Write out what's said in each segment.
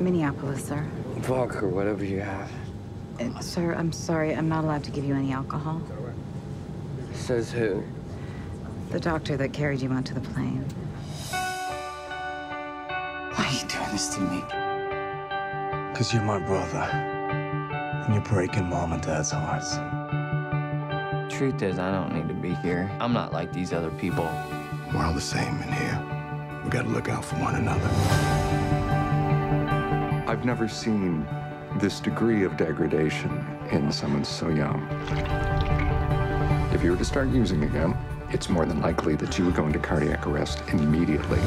Minneapolis, sir. Vodka, whatever you have. Sir, I'm sorry. I'm not allowed to give you any alcohol. Says who? The doctor that carried you onto the plane. Why are you doing this to me? Because you're my brother. And you're breaking Mom and Dad's hearts. Truth is, I don't need to be here. I'm not like these other people. We're all the same in here. We gotta look out for one another. I've never seen this degree of degradation in someone so young. If you were to start using again, it's more than likely that you would go into cardiac arrest immediately.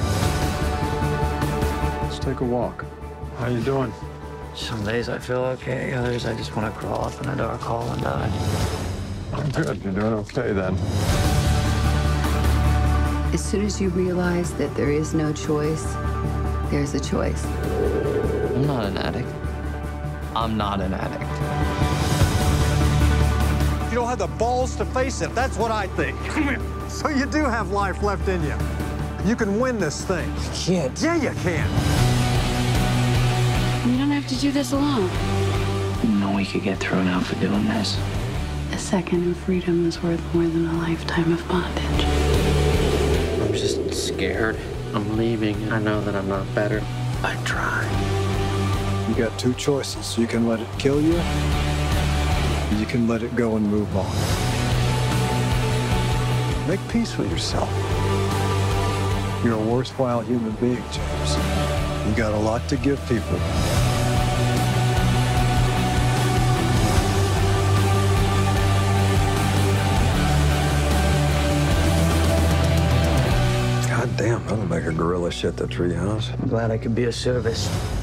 Let's take a walk. How you doing? Some days I feel okay, others I just want to crawl up in a dark hole and die. I'm good. You're doing okay, then. As soon as you realize that there is no choice, there's a choice. I'm not an addict. I'm not an addict. You don't have the balls to face it. That's what I think. So you do have life left in you. You can win this thing. You can't. Yeah, you can. You don't have to do this alone. You know we could get thrown out for doing this. A second of freedom is worth more than a lifetime of bondage. I'm just scared. I'm leaving. I know that I'm not better. I try. You got two choices. You can let it kill you, or you can let it go and move on. Make peace with yourself. You're a worthwhile human being, James. You got a lot to give people. Damn, I'm gonna make a gorilla shit the treehouse. I'm glad I could be of service.